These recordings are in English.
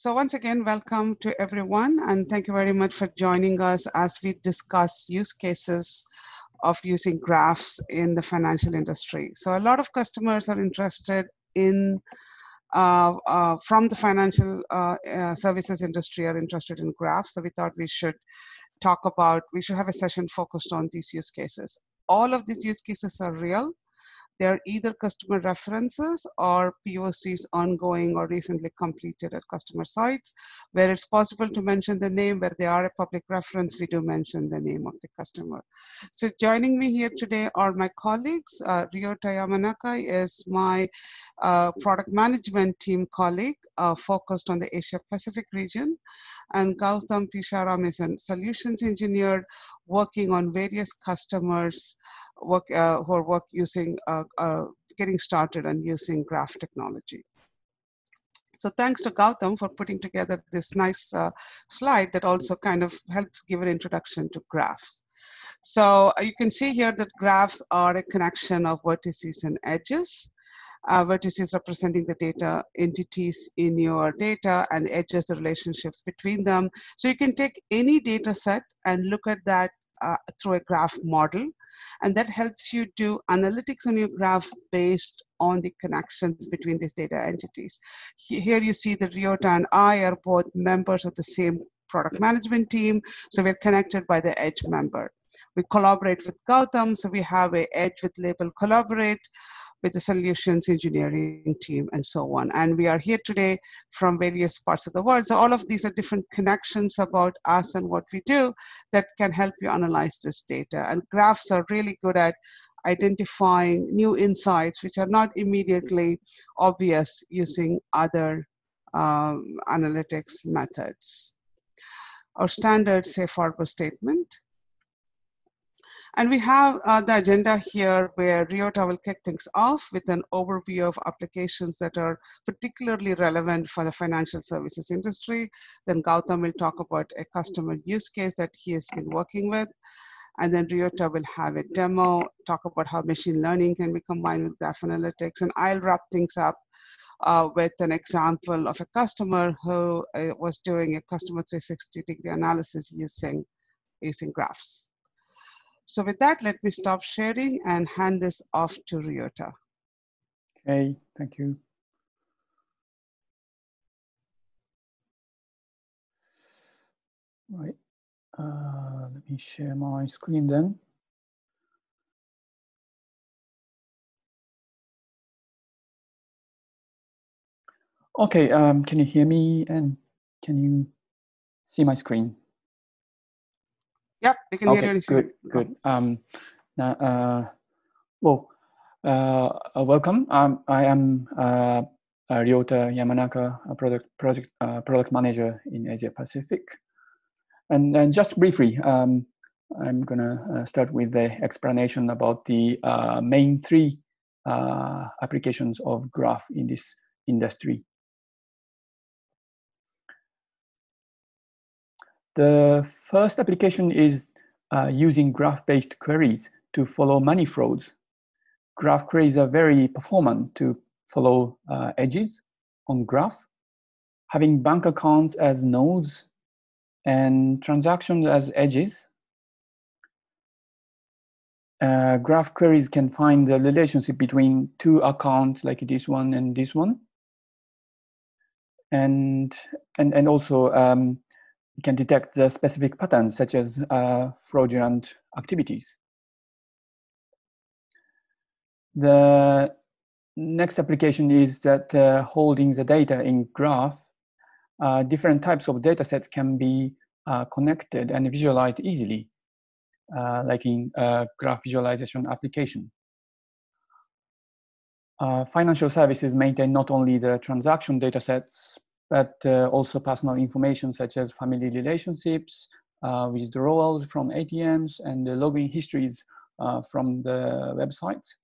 So once again, welcome to everyone, and thank you very much for joining us as we discuss use cases of using graphs in the financial industry. So a lot of customers are interested in from the financial services industry are interested in graphs. So we thought we should talk about, we should have a session focused on these use cases. All of these use cases are real. They're either customer references or POCs ongoing or recently completed at customer sites. Where it's possible to mention the name, where they are a public reference, we do mention the name of the customer. So joining me here today are my colleagues. Ryota Yamanaka is my product management team colleague focused on the Asia Pacific region. And Gautam Pisharam is a solutions engineer working on various customers getting started and using graph technology. So thanks to Gautam for putting together this nice slide that also kind of helps give an introduction to graphs. So you can see here that graphs are a connection of vertices and edges. Vertices representing the data entities in your data, and edges the relationships between them. So you can take any data set and look at that through a graph model, and that helps you do analytics on your graph based on the connections between these data entities. Here you see that Ryota and I are both members of the same product management team, so we're connected by the edge member. We collaborate with Gautam, so we have an edge with label collaborate with the solutions engineering team and so on. And we are here today from various parts of the world. So all of these are different connections about us and what we do that can help you analyze this data. And graphs are really good at identifying new insights which are not immediately obvious using other analytics methods. Our standard safe harbor statement. And we have the agenda here where Ryota will kick things off with an overview of applications that are particularly relevant for the financial services industry. Then Gautam will talk about a customer use case that he has been working with. And then Ryota will have a demo, talk about how machine learning can be combined with graph analytics. And I'll wrap things up with an example of a customer who was doing a customer 360-degree analysis using graphs. So with that, let me stop sharing and hand this off to Ryota. Okay, thank you. Right, let me share my screen then. Okay, can you hear me and can you see my screen? Yep, we can hear you. Good, good. Welcome. I am Ryota Yamanaka, a product manager in Asia Pacific. And just briefly, I'm gonna start with the explanation about the main three applications of graph in this industry. The first application is using graph-based queries to follow money flows. Graph queries are very performant to follow edges on graph. Having bank accounts as nodes and transactions as edges, graph queries can find the relationship between two accounts like this one and this one. And also, can detect the specific patterns such as fraudulent activities. The next application is that holding the data in graph, different types of data sets can be connected and visualized easily, like in graph visualization application. Financial services maintain not only the transaction data sets, but also personal information such as family relationships, withdrawals from ATMs, and the login histories from the websites.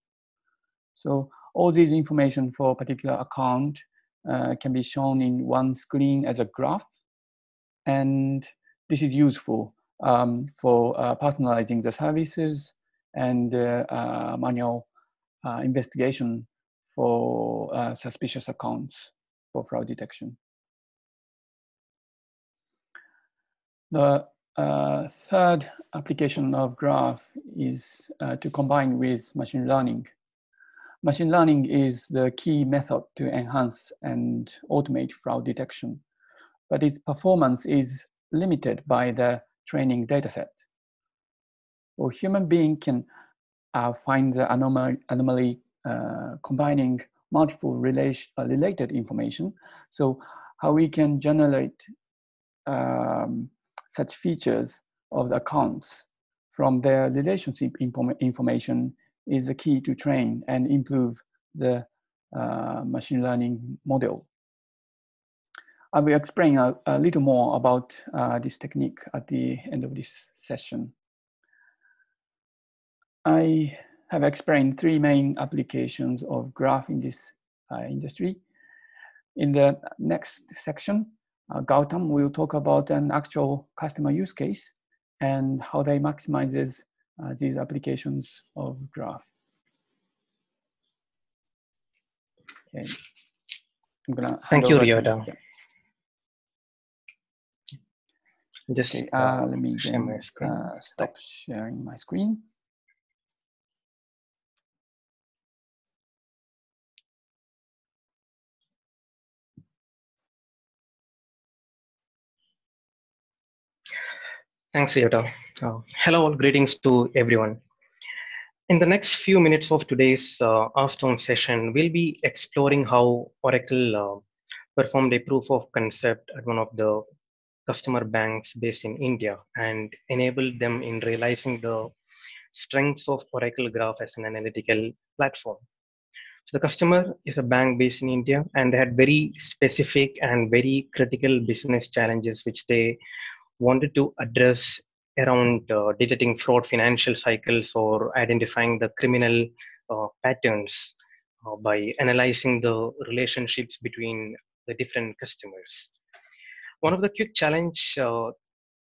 So all these information for a particular account can be shown in one screen as a graph. And this is useful for personalizing the services and manual investigation for suspicious accounts for fraud detection. The third application of graph is to combine with machine learning. Machine learning is the key method to enhance and automate fraud detection, but its performance is limited by the training dataset. A human being can find the anomaly combining multiple related information. So how we can generate such features of the accounts from their relationship information is the key to train and improve the machine learning model. I will explain a little more about this technique at the end of this session. I have explained three main applications of graph in this industry. In the next section, Gautam will talk about an actual customer use case and how they maximize these applications of graph. Okay. I'm gonna Thank you, Ryota. Just okay, let me share my screen. Stop sharing my screen. Thanks, Ryota. Hello, all. Greetings to everyone. In the next few minutes of today's AskTOM session, we'll be exploring how Oracle performed a proof of concept at one of the customer banks based in India and enabled them in realizing the strengths of Oracle Graph as an analytical platform. So the customer is a bank based in India, and they had very specific and very critical business challenges which they wanted to address around detecting fraud, financial cycles, or identifying the criminal patterns by analyzing the relationships between the different customers. One of the quick challenges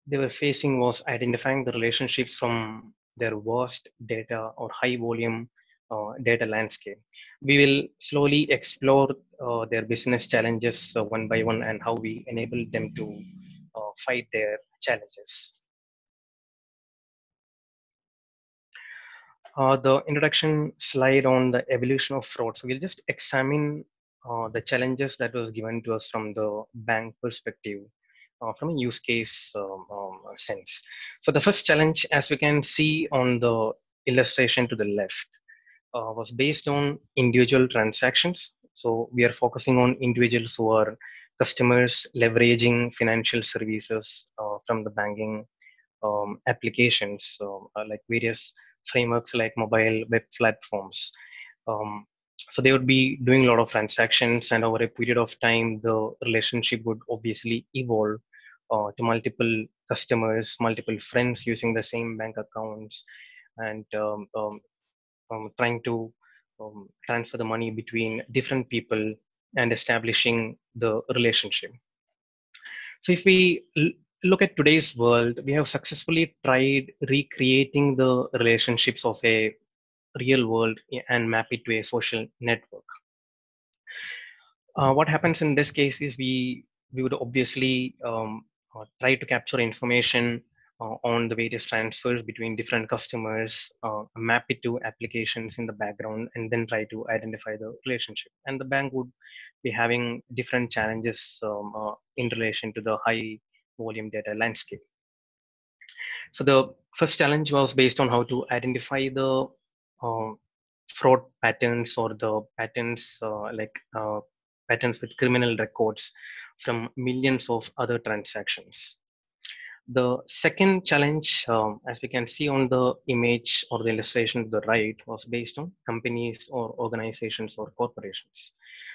they were facing was identifying the relationships from their vast data or high volume data landscape. We will slowly explore their business challenges one by one and how we enable them to fight their challenges. The introduction slide on the evolution of fraud. So we'll just examine the challenges that was given to us from the bank perspective, from a use case sense. So the first challenge, as we can see on the illustration to the left, was based on individual transactions. So we are focusing on individuals who are customers leveraging financial services from the banking applications, like various frameworks like mobile web platforms. So they would be doing a lot of transactions, and over a period of time, the relationship would obviously evolve to multiple customers, multiple friends using the same bank accounts, and trying to transfer the money between different people and establishing the relationship. So if we look at today's world, we have successfully tried recreating the relationships of a real world and map it to a social network. What happens in this case is we would obviously try to capture information on the various transfers between different customers, map it to applications in the background, and then try to identify the relationship. And the bank would be having different challenges in relation to the high volume data landscape. So the first challenge was based on how to identify the fraud patterns, or the patterns patterns with criminal records from millions of other transactions. The second challenge, as we can see on the image or the illustration to the right, was based on companies or organizations or corporations.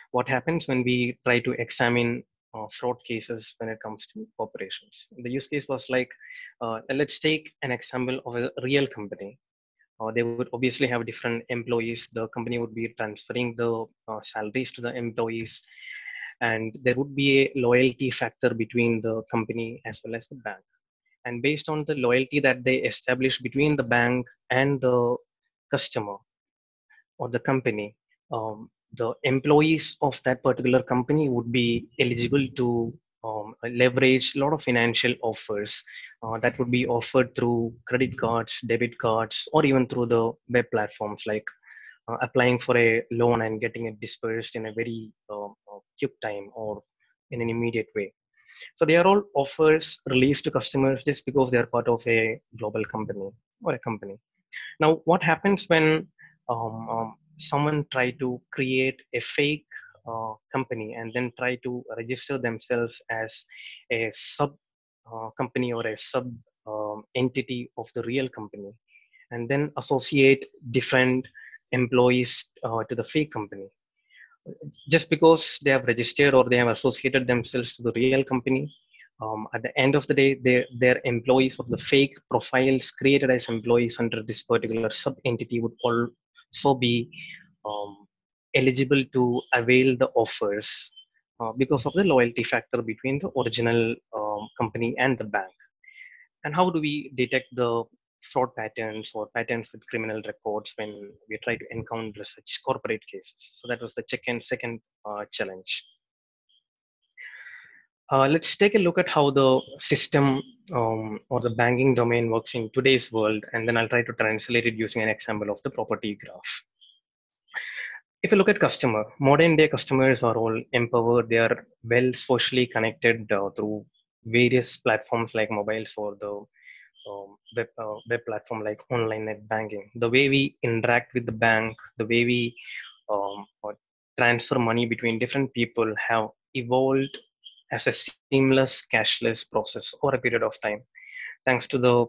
What happens when we try to examine fraud cases when it comes to corporations? The use case was like, let's take an example of a real company. They would obviously have different employees. The company would be transferring the salaries to the employees, and there would be a loyalty factor between the company as well as the bank. And based on the loyalty that they establish between the bank and the customer or the company, the employees of that particular company would be eligible to leverage a lot of financial offers that would be offered through credit cards, debit cards, or even through the web platforms like applying for a loan and getting it dispersed in a very quick time or in an immediate way. So they are all offers released to customers just because they are part of a global company or a company. Now, what happens when someone tries to create a fake company and then try to register themselves as a sub company or a sub entity of the real company, and then associate different employees to the fake company? Just because they have registered or they have associated themselves to the real company, at the end of the day, their employees of the fake profiles created as employees under this particular sub-entity would also be eligible to avail the offers because of the loyalty factor between the original company and the bank. And how do we detect the fraud patterns or patterns with criminal records when we try to encounter such corporate cases? So that was the second challenge. Let's take a look at how the system or the banking domain works in today's world, and then I'll try to translate it using an example of the property graph. If you look at customer, modern day customers are all empowered. They are well socially connected through various platforms like mobiles or the web platform like online net banking. The way we interact with the bank, the way we transfer money between different people have evolved as a seamless cashless process over a period of time, thanks to the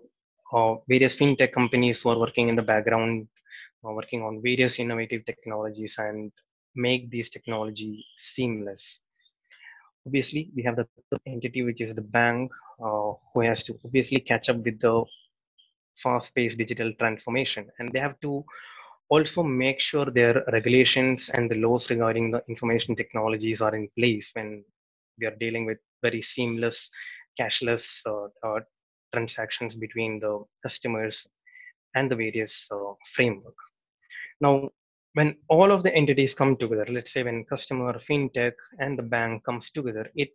various fintech companies who are working in the background, working on various innovative technologies and make these technology seamless. Obviously, we have the entity, which is the bank, who has to obviously catch up with the fast-paced digital transformation. And they have to also make sure their regulations and the laws regarding the information technologies are in place when we are dealing with very seamless, cashless transactions between the customers and the various framework. Now, when all of the entities come together, let's say when customer, fintech, and the bank comes together, it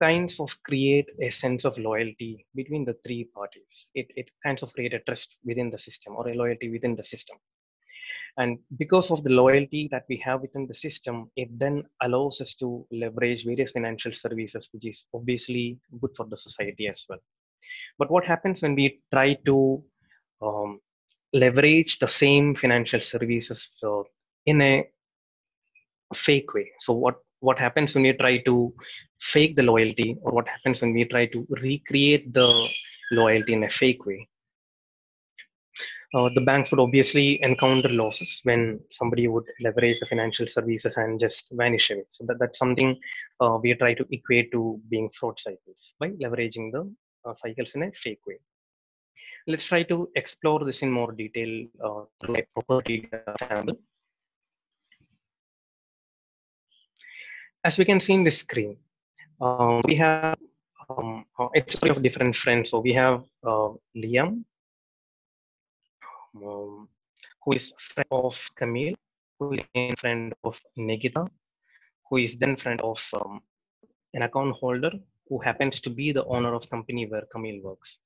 kind of create a sense of loyalty between the three parties. It kind of create a trust within the system or a loyalty within the system. And because of the loyalty that we have within the system, it then allows us to leverage various financial services, which is obviously good for the society as well. But what happens when we try to leverage the same financial services in a fake way? So what happens when you try to fake the loyalty, or what happens when we try to recreate the loyalty in a fake way? The banks would obviously encounter losses when somebody would leverage the financial services and just vanish away. So that's something we try to equate to being fraud cycles by leveraging the cycles in a fake way. Let's try to explore this in more detail through a property example. As we can see in this screen, we have a story of different friends. So we have Liam, who is friend of Camille, who is then friend of Nikita, who is then friend of an account holder, who happens to be the owner of company where Camille works.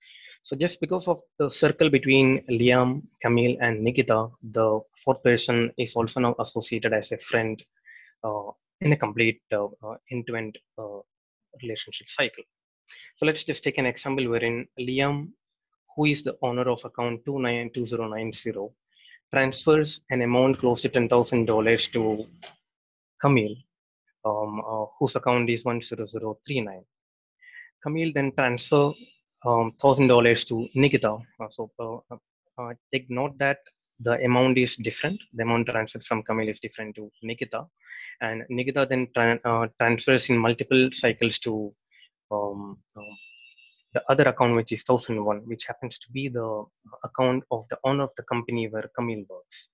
So just because of the circle between Liam, Camille, and Nikita, the fourth person is also now associated as a friend in a complete end-to-end relationship cycle. So let's just take an example wherein Liam, who is the owner of account 292090, transfers an amount close to $10,000 to Camille, whose account is 10039. Camille then transfers $1,000 to Nikita. So take note that the amount is different. The amount transferred from Camille is different to Nikita. And Nikita then transfers in multiple cycles to the other account, which is 1001, which happens to be the account of the owner of the company where Camille works.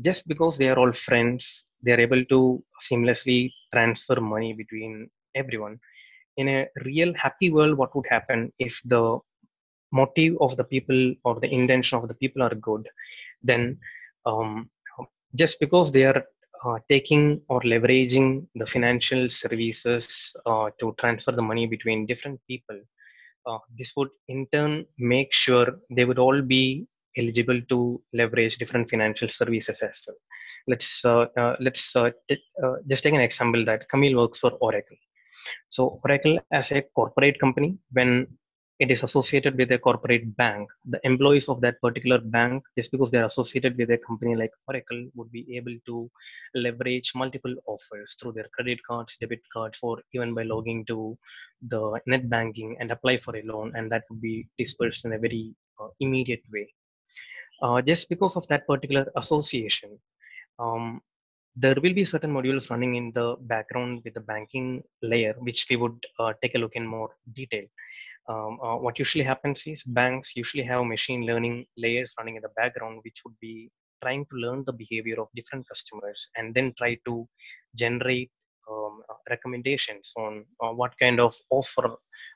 Just because they are all friends, they are able to seamlessly transfer money between everyone. In a real happy world, what would happen if the motive of the people or the intention of the people are good, then just because they are taking or leveraging the financial services to transfer the money between different people, this would in turn make sure they would all be eligible to leverage different financial services as well. Let's just take an example that Camille works for Oracle. So Oracle as a corporate company, when it is associated with a corporate bank, the employees of that particular bank, just because they're associated with a company like Oracle, would be able to leverage multiple offers through their credit cards, debit cards, or even by logging to the net banking and apply for a loan, and that would be dispersed in a very immediate way. Just because of that particular association, there will be certain modules running in the background with the banking layer, which we would take a look in more detail. What usually happens is banks usually have machine learning layers running in the background, which would be trying to learn the behavior of different customers and then try to generate recommendations on what kind of offer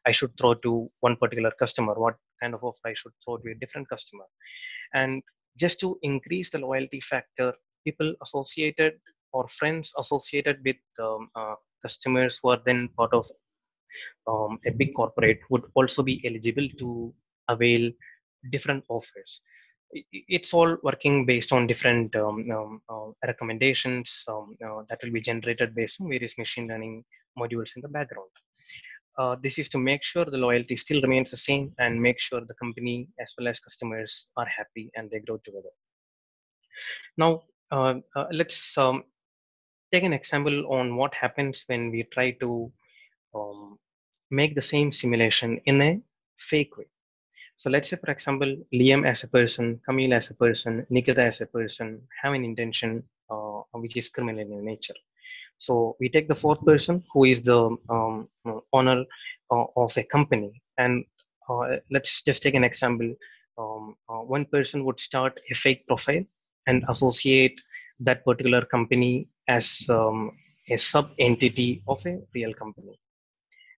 I should throw to one particular customer, what kind of offer I should throw to a different customer. And just to increase the loyalty factor, people associated or friends associated with customers who are then part of a big corporate would also be eligible to avail different offers. It's all working based on different recommendations that will be generated based on various machine learning modules in the background. This is to make sure the loyalty still remains the same and make sure the company as well as customers are happy and they grow together. Now, let's take an example on what happens when we try to make the same simulation in a fake way. So let's say, for example, Liam as a person, Camille as a person, Nikita as a person have an intention which is criminal in nature. So we take the fourth person who is the owner of a company, and let's just take an example. One person would start a fake profile and associate that particular company as a sub-entity of a real company.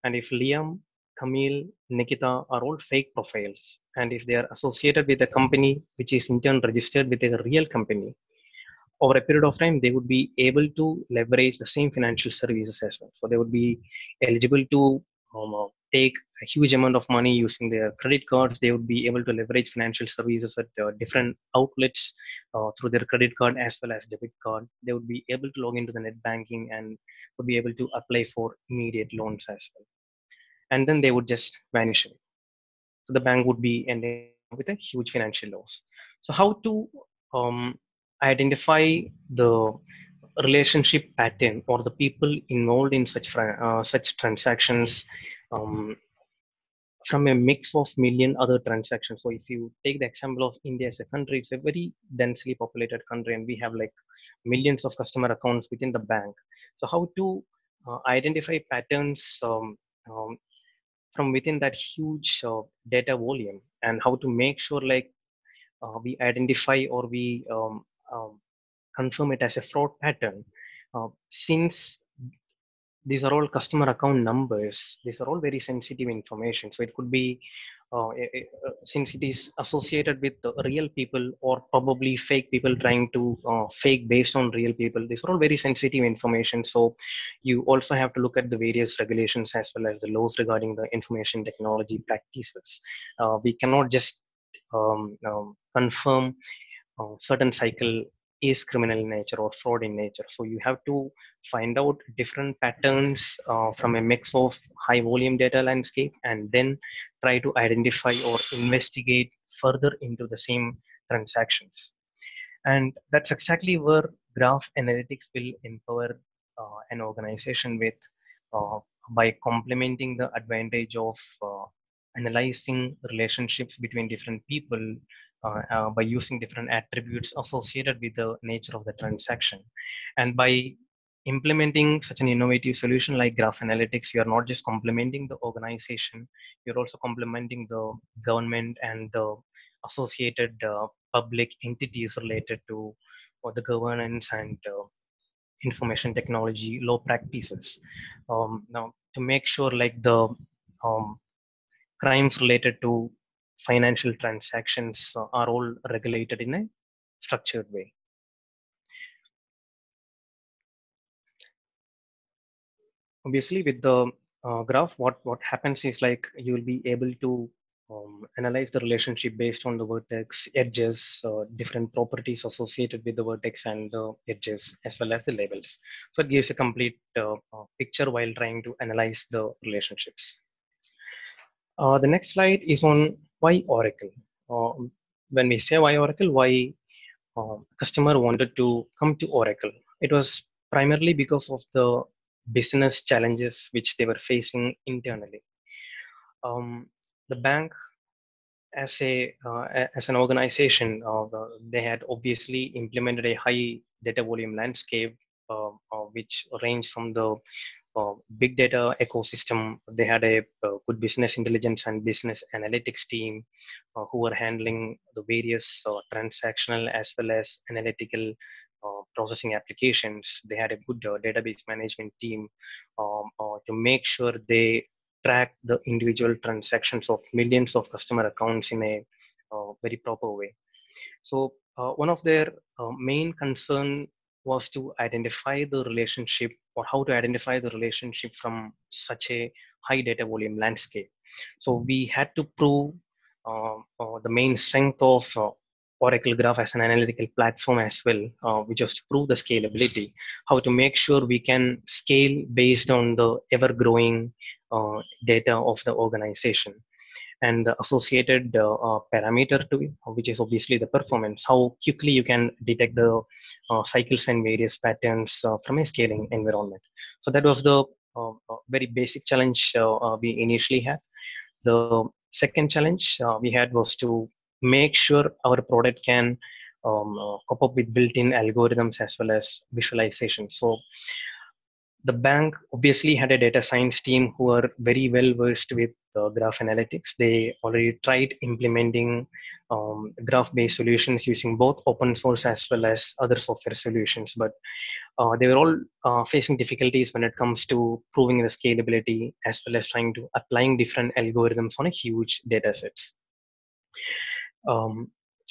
And if Liam, Camille, Nikita are all fake profiles, and if they are associated with a company which is in turn registered with a real company, over a period of time, they would be able to leverage the same financial services as well. So they would be eligible to take a huge amount of money using their credit cards. They would be able to leverage financial services at different outlets through their credit card as well as debit card. They would be able to log into the net banking and would be able to apply for immediate loans as well. And then they would just vanish away. So the bank would be ending with a huge financial loss. So how to identify the relationship pattern or the people involved in such transactions from a mix of million other transactions? So if you take the example of India as a country, it's a very densely populated country, and we have like millions of customer accounts within the bank. So how to identify patterns from within that huge data volume, and how to make sure like we identify or we confirm it as a fraud pattern, since these are all customer account numbers. These are all very sensitive information. So it could be, since it is associated with the real people or probably fake people trying to fake based on real people, these are all very sensitive information. So you also have to look at the various regulations as well as the laws regarding the information technology practices. We cannot just confirm certain cycle is criminal in nature or fraud in nature. So you have to find out different patterns from a mix of high volume data landscape and then try to identify or investigate further into the same transactions. And that's exactly where graph analytics will empower an organization with by complementing the advantage of analyzing relationships between different people by using different attributes associated with the nature of the transaction. And by implementing such an innovative solution like graph analytics, you are not just complementing the organization, you're also complementing the government and the associated public entities related to the governance and information technology law practices. Now, to make sure like the crimes related to financial transactions are all regulated in a structured way. obviously with the graph, what happens is like you will be able to analyze the relationship based on the vertex, edges, different properties associated with the vertex and the edges, as well as the labels. So it gives a complete picture while trying to analyze the relationships. The next slide is on why Oracle. When we say why Oracle, why customer wanted to come to Oracle. It was primarily because of the business challenges which they were facing internally. The bank, as an organization, they had obviously implemented a high data volume landscape, which ranged from the big data ecosystem. They had a good business intelligence and business analytics team who were handling the various transactional as well as analytical processing applications. They had a good database management team to make sure they track the individual transactions of millions of customer accounts in a very proper way. So one of their main concern was to identify the relationship, or how to identify the relationship from such a high data volume landscape. So we had to prove the main strength of Oracle Graph as an analytical platform as well, which is to prove the scalability, how to make sure we can scale based on the ever-growing data of the organization and the associated parameter to it, which is obviously the performance, how quickly you can detect the cycles and various patterns from a scaling environment. So that was the very basic challenge we initially had. The second challenge we had was to make sure our product can cope up with built-in algorithms as well as visualization. So the bank obviously had a data science team who are very well versed with graph analytics. They already tried implementing graph-based solutions using both open source as well as other software solutions, but they were all facing difficulties when it comes to proving the scalability as well as trying to applying different algorithms on a huge data sets.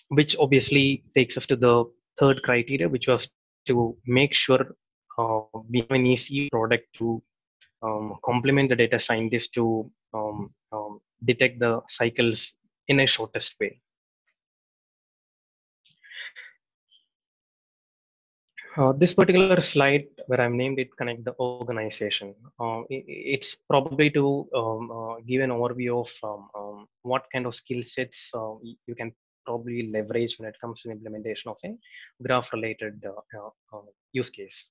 Which obviously takes us to the third criteria, which was to make sure we have an easy product to complement the data scientists to detect the cycles in a shortest way. This particular slide, where I've named it Connect the Organization, it's probably to give an overview of what kind of skill sets you can probably leverage when it comes to implementation of a graph-related use case.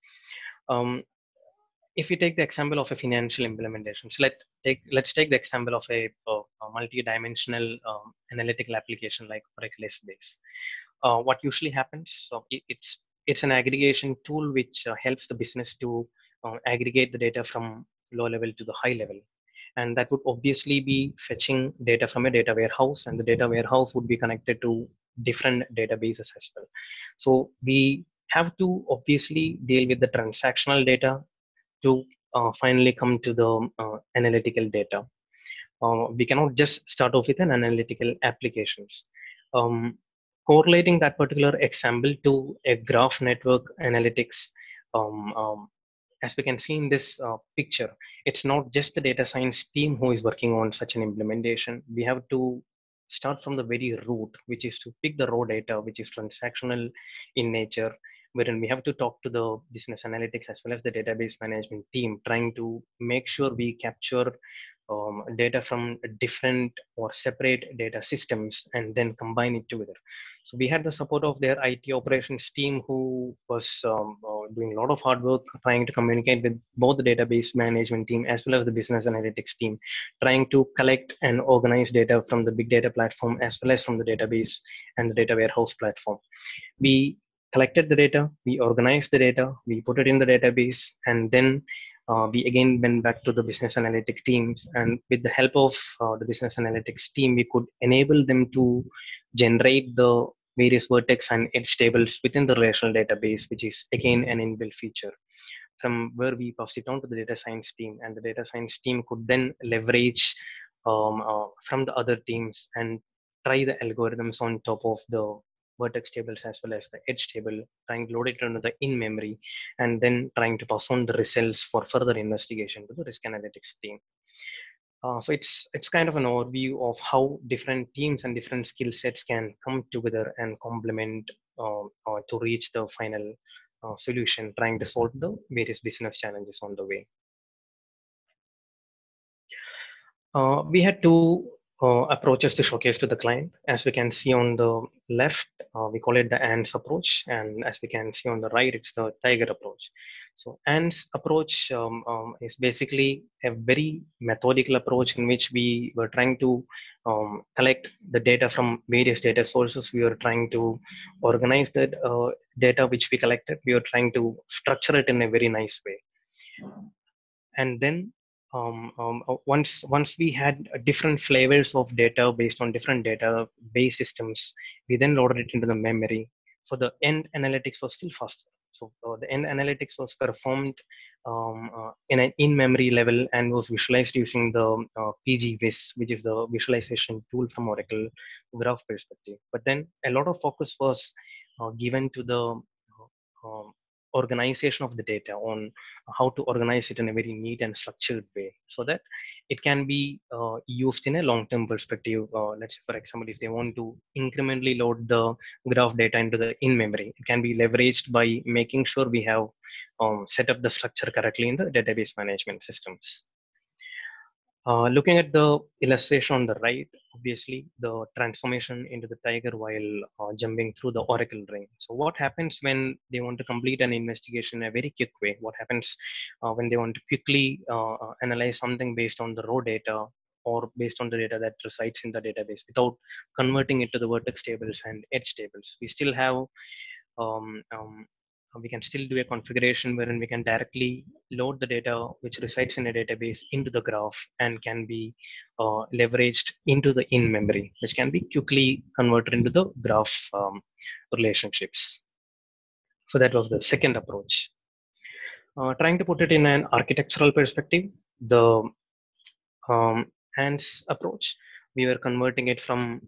If we take the example of a financial implementation, so let's take the example of a multi-dimensional analytical application like Oracle Database. What usually happens, so it's an aggregation tool which helps the business to aggregate the data from low level to the high level. And that would obviously be fetching data from a data warehouse, and the data warehouse would be connected to different databases as well. So we have to obviously deal with the transactional data to finally come to the analytical data. We cannot just start off with an analytical applications. Correlating that particular example to a graph network analytics, as we can see in this picture, it's not just the data science team who is working on such an implementation. We have to start from the very root, which is to pick the raw data, which is transactional in nature, wherein we have to talk to the business analytics as well as the database management team, trying to make sure we capture data from different or separate data systems and then combine it together. So we had the support of their IT operations team, who was doing a lot of hard work trying to communicate with both the database management team as well as the business analytics team, trying to collect and organize data from the big data platform as well as from the database and the data warehouse platform. We collected the data, we organized the data, we put it in the database, and then we again went back to the business analytic teams, and with the help of the business analytics team, we could enable them to generate the various vertex and edge tables within the relational database, which is again an inbuilt feature, from where we passed it on to the data science team, and the data science team could then leverage from the other teams and try the algorithms on top of the vertex tables as well as the edge table, trying to load it into the in-memory, and then trying to pass on the results for further investigation to the risk analytics team. So it's kind of an overview of how different teams and different skill sets can come together and complement to reach the final solution, trying to solve the various business challenges on the way. We had two approaches to showcase to the client. As we can see on the left, we call it the ANDS approach, and as we can see on the right, it's the tiger approach. So ANDS approach is basically a very methodical approach in which we were trying to collect the data from various data sources. We were trying to organize that data which we collected. We were trying to structure it in a very nice way, and then once we had different flavors of data based on different database systems, we then loaded it into the memory. So the end analytics was still faster. So the end analytics was performed in an in-memory level and was visualized using the PG-Vis, which is the visualization tool from Oracle Graph perspective. But then a lot of focus was given to the organization of the data, on how to organize it in a very neat and structured way so that it can be used in a long-term perspective. Let's say, for example, if they want to incrementally load the graph data into the in-memory, it can be leveraged by making sure we have set up the structure correctly in the database management systems. Looking at the illustration on the right, obviously the transformation into the tiger while jumping through the Oracle ring. So what happens when they want to complete an investigation in a very quick way? What happens when they want to quickly analyze something based on the raw data or based on the data that resides in the database without converting it to the vertex tables and edge tables? We still have we can still do a configuration wherein we can directly load the data which resides in a database into the graph and can be leveraged into the in-memory, which can be quickly converted into the graph relationships. So that was the second approach. Trying to put it in an architectural perspective, the ANDS approach, we were converting it from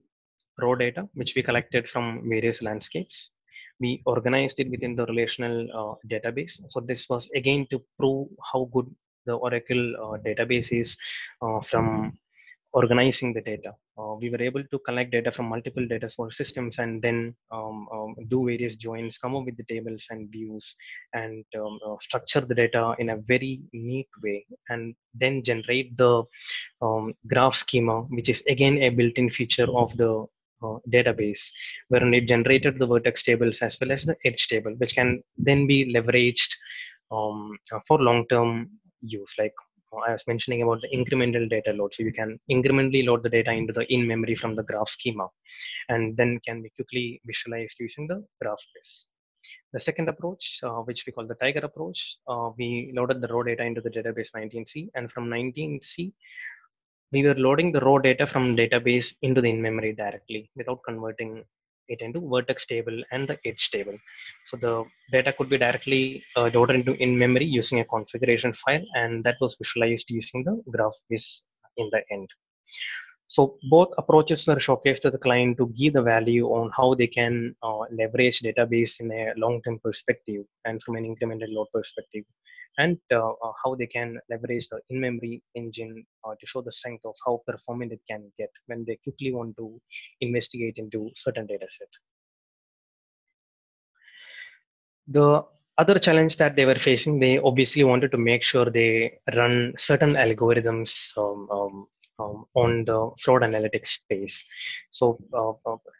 raw data, which we collected from various landscapes. We organized it within the relational database. So this was again to prove how good the Oracle database is from organizing the data. We were able to collect data from multiple data source systems and then do various joins, come up with the tables and views, and structure the data in a very neat way, and then generate the graph schema, which is again a built-in feature of the database, wherein it generated the vertex tables as well as the edge table, which can then be leveraged for long-term use. Like I was mentioning about the incremental data load, so you can incrementally load the data into the in-memory from the graph schema and then can be quickly visualized using the graph base. The second approach, which we call the tiger approach, we loaded the raw data into the database 19c, and from 19c we were loading the raw data from database into the in-memory directly without converting it into vertex table and the edge table. So the data could be directly loaded into in-memory using a configuration file, and that was visualized using the GraphVis in the end. So both approaches were showcased to the client to give the value on how they can leverage database in a long-term perspective and from an incremental load perspective, and how they can leverage the in-memory engine to show the strength of how performant it can get when they quickly want to investigate into certain data set. The other challenge that they were facing, they obviously wanted to make sure they run certain algorithms on the fraud analytics space. So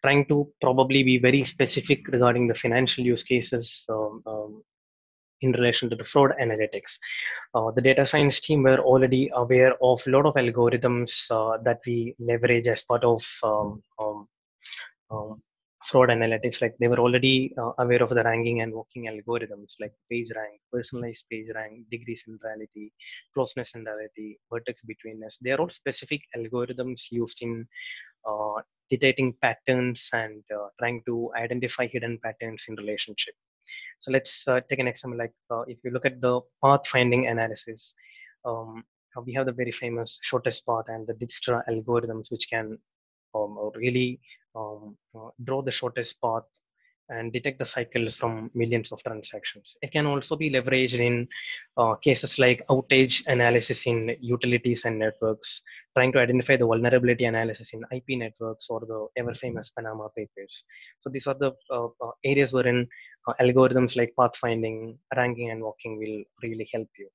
trying to probably be very specific regarding the financial use cases in relation to the fraud analytics. The data science team were already aware of a lot of algorithms that we leverage as part of fraud analytics. Like they were already aware of the ranking and walking algorithms like PageRank, personalized PageRank, degree centrality, closeness centrality, vertex betweenness. They are all specific algorithms used in detecting patterns and trying to identify hidden patterns in relationship. So let's take an example. Like if you look at the path finding analysis, we have the very famous shortest path and the Dijkstra algorithms, which can really draw the shortest path and detect the cycles from millions of transactions. It can also be leveraged in cases like outage analysis in utilities and networks, trying to identify the vulnerability analysis in IP networks or the ever famous Panama Papers. So these are the areas wherein algorithms like pathfinding, ranking and walking will really help you.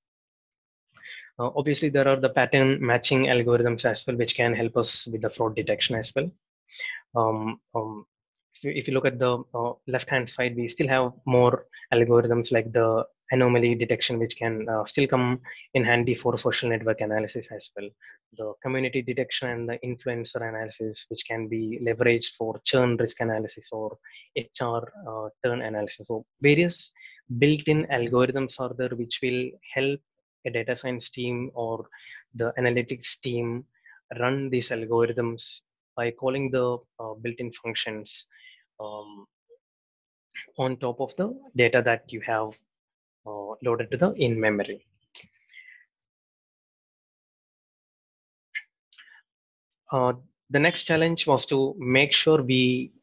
Obviously there are the pattern matching algorithms as well, which can help us with the fraud detection as well. If you look at the left-hand side, we still have more algorithms like the anomaly detection, which can still come in handy for social network analysis as well. The community detection and the influencer analysis, which can be leveraged for churn risk analysis or HR turn analysis. So various built-in algorithms are there which will help a data science team or the analytics team run these algorithms by calling the built-in functions on top of the data that you have loaded to the in-memory. The next challenge was to make sure we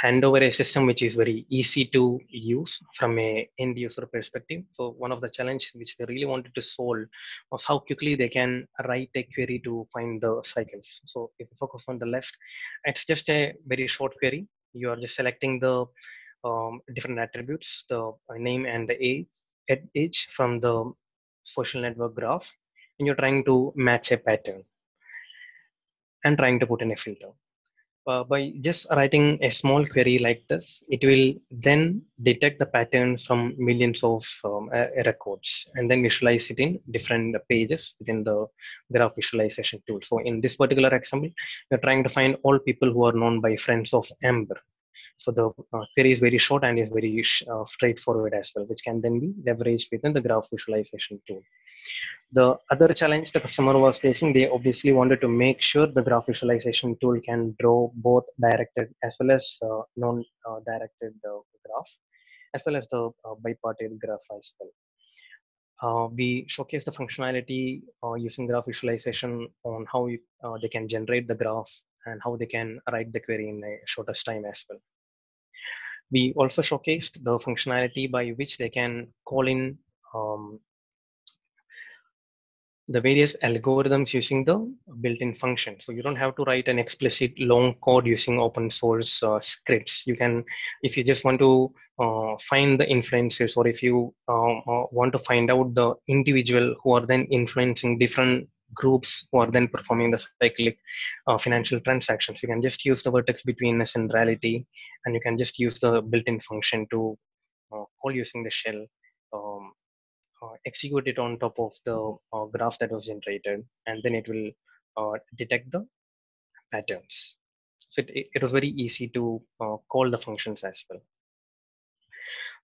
hand over a system which is very easy to use from an end user perspective. So one of the challenges which they really wanted to solve was how quickly they can write a query to find the cycles. So if you focus on the left, it's just a very short query. You are just selecting the different attributes, the name and the age from the social network graph, and you're trying to match a pattern and trying to put in a filter. By just writing a small query like this, it will then detect the patterns from millions of records and then visualize it in different pages within the graph visualization tool. So in this particular example, we're trying to find all people who are known by friends of Amber. So the query is very short and is very straightforward as well, which can then be leveraged within the graph visualization tool. The other challenge the customer was facing, they obviously wanted to make sure the graph visualization tool can draw both directed as well as non-directed graph, as well as the bipartite graph as well. We showcase the functionality using graph visualization on how you, they can generate the graph and how they can write the query in the shortest time as well. We also showcased the functionality by which they can call in the various algorithms using the built-in function. So you don't have to write an explicit long code using open source scripts. You can, if you just want to find the influencers, or if you want to find out the individual who are then influencing different groups who are then performing the cyclic financial transactions, you can just use the vertex betweenness and reality, and you can just use the built-in function to call using the shell, execute it on top of the graph that was generated, and then it will detect the patterns. So it was very easy to call the functions as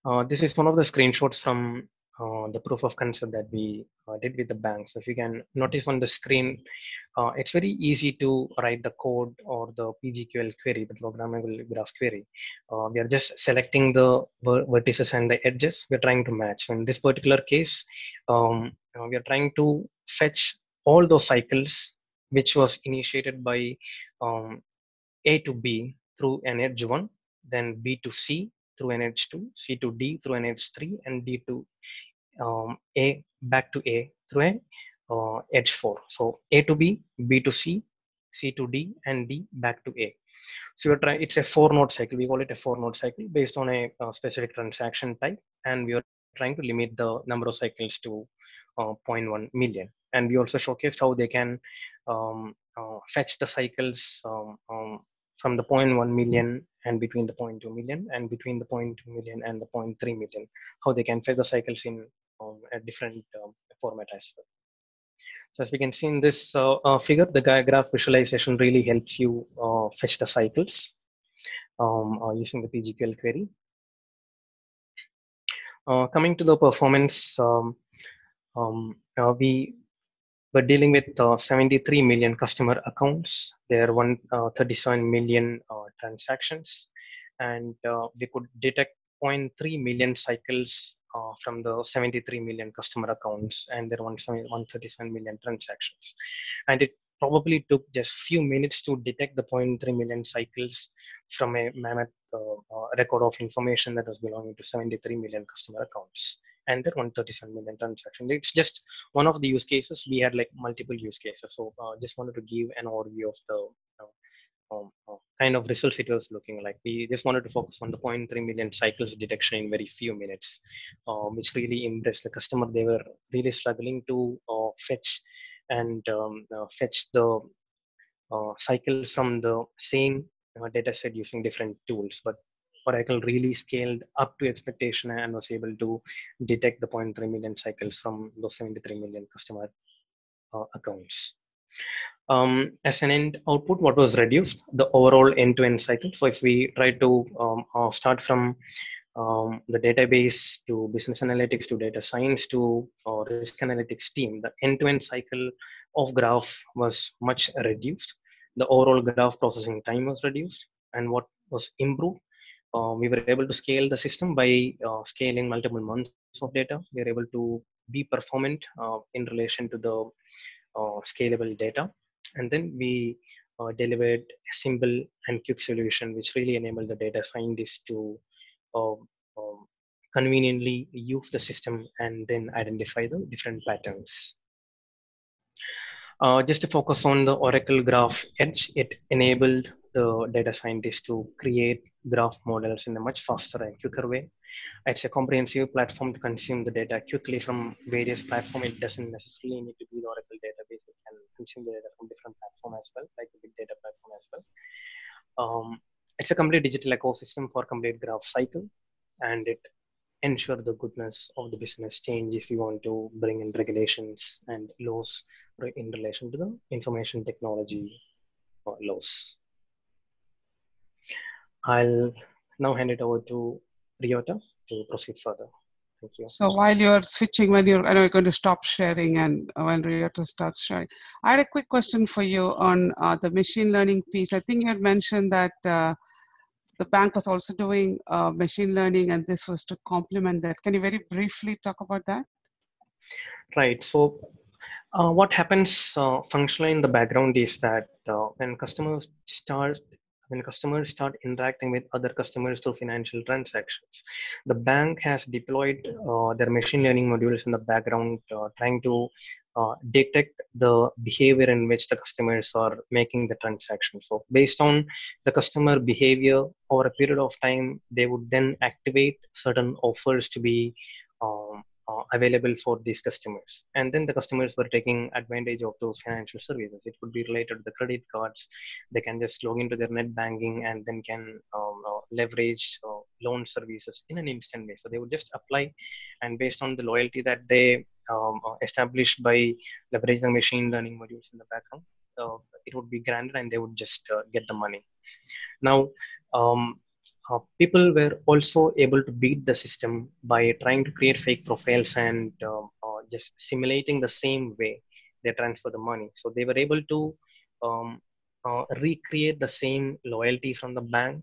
well. This is one of the screenshots from the proof of concept that we did with the bank. So if you can notice on the screen, it's very easy to write the code or the PGQL query, the programmable graph query. We are just selecting the vertices and the edges we're trying to match. So in this particular case, we are trying to fetch all those cycles which was initiated by A to B through an edge 1, then B to C through an edge 2, C to D through an edge 3, and D to A, back to A through an edge 4. So A to B, B to C, C to D, and D back to A. So we're trying, it's a 4-node cycle. We call it a 4-node cycle based on a specific transaction type, and we are trying to limit the number of cycles to 0.1 million. And we also showcased how they can fetch the cycles from the 0.1 million and between the 0.2 million and between the 0.2 million and the 0.3 million, how they can fetch the cycles in a different format as well. So as we can see in this figure, the graph visualization really helps you fetch the cycles using the PGQL query. Coming to the performance, we're dealing with 73 million customer accounts. There are 37 million transactions, and we could detect 0.3 million cycles from the 73 million customer accounts, and there are 137 million transactions. And it probably took just few minutes to detect the 0.3 million cycles from a mammoth record of information that was belonging to 73 million customer accounts and their 137 million transactions. It's just one of the use cases. We had like multiple use cases. So just wanted to give an overview of the kind of results it was looking like. We just wanted to focus on the 0.3 million cycles detection in very few minutes, which really impressed the customer. They were really struggling to fetch the cycles from the same data set using different tools. But Oracle really scaled up to expectation and was able to detect the 0.3 million cycles from those 73 million customer accounts. As an end output, what was reduced? The overall end-to-end cycle. So if we try to start from the database to business analytics to data science to risk analytics team, the end-to-end cycle of graph was much reduced. The overall graph processing time was reduced. And what was improved? We were able to scale the system by scaling multiple months of data. We were able to be performant in relation to the scalable data, and then we delivered a simple and quick solution which really enabled the data scientists to conveniently use the system and then identify the different patterns. Just to focus on the Oracle Graph Edge, it enabled the data scientists to create graph models in a much faster and quicker way. It's a comprehensive platform to consume the data quickly from various platforms. It doesn't necessarily need to be the Oracle database. It can consume the data from different platforms as well, like the big data platform as well. It's a complete digital ecosystem for complete graph cycle, and it ensures the goodness of the business change if you want to bring in regulations and laws in relation to the information technology laws. I'll now hand it over to Ryota to proceed further. Thank you. So while you're switching, I know you're going to stop sharing and when Ryota starts sharing, I had a quick question for you on the machine learning piece. I think you had mentioned that the bank was also doing machine learning and this was to complement that. Can you very briefly talk about that? Right. So what happens functionally in the background is that when customers start interacting with other customers through financial transactions, the bank has deployed their machine learning modules in the background, trying to detect the behavior in which the customers are making the transaction. So based on the customer behavior over a period of time, they would then activate certain offers to be available for these customers, and then the customers were taking advantage of those financial services. It could be related to the credit cards. They can just log into their net banking and then can leverage loan services in an instant way. So they would just apply, and based on the loyalty that they established by leveraging machine learning modules in the background, it would be granted and they would just get the money. Now, people were also able to beat the system by trying to create fake profiles and just simulating the same way they transfer the money. So they were able to recreate the same loyalty from the bank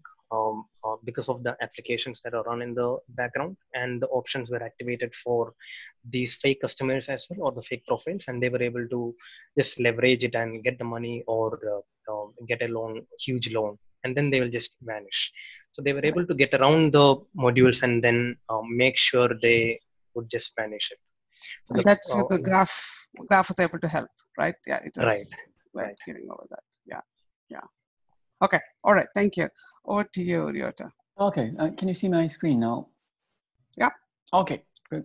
because of the applications that are run in the background, and the options were activated for these fake customers as well, or the fake profiles, and they were able to just leverage it and get the money or get a loan, huge loan, and then they will just vanish. So they were able to get around the modules and then make sure they would just vanish it. So that's what the graph was able to help, right? Yeah, it was right. Getting over that. Yeah, yeah. Okay, all right, thank you. Over to you, Ryota. Okay, can you see my screen now? Yeah. Okay, good.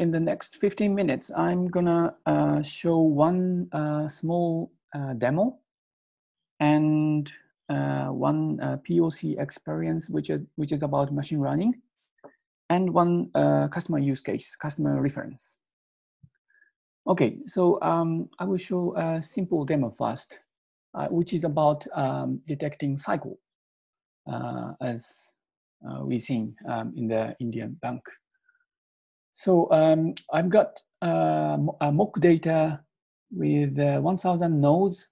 In the next 15 minutes, I'm gonna show one small demo and one POC experience, which is about machine learning, and one customer use case, customer reference. Okay, so I will show a simple demo first, which is about detecting cycle, as we've seen in the Indian bank. So I've got a mock data with 1,000 nodes,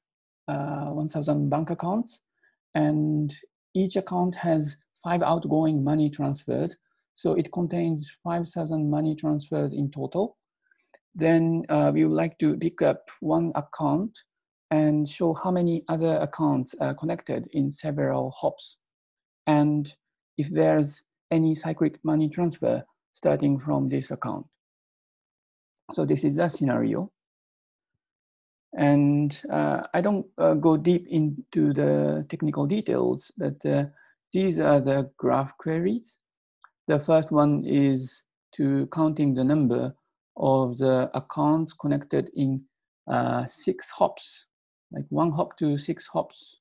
1,000 bank accounts, and each account has 5 outgoing money transfers. So it contains 5,000 money transfers in total. Then we would like to pick up one account and show how many other accounts are connected in several hops. And if there's any cyclic money transfer starting from this account. So this is the scenario. And I don't go deep into the technical details, but these are the graph queries. The first one is to counting the number of the accounts connected in 6 hops, like 1 hop to 6 hops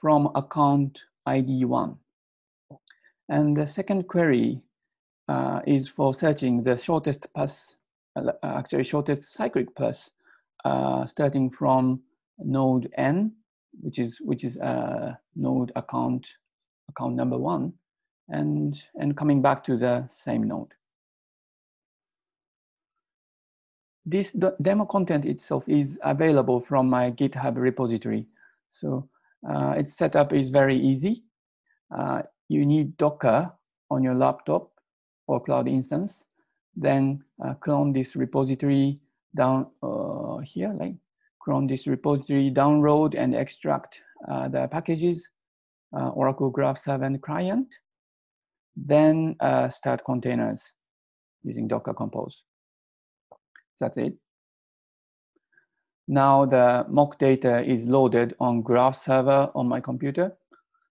from account ID 1. And the second query is for searching the shortest path, actually shortest cyclic path, starting from node N, which is node account number 1, and coming back to the same node. This demo content itself is available from my GitHub repository. So its setup is very easy. You need Docker on your laptop or cloud instance, then clone this repository down here, like clone this repository, download and extract the packages, Oracle Graph server and client, then start containers using Docker Compose. That's it. Now the mock data is loaded on Graph server on my computer.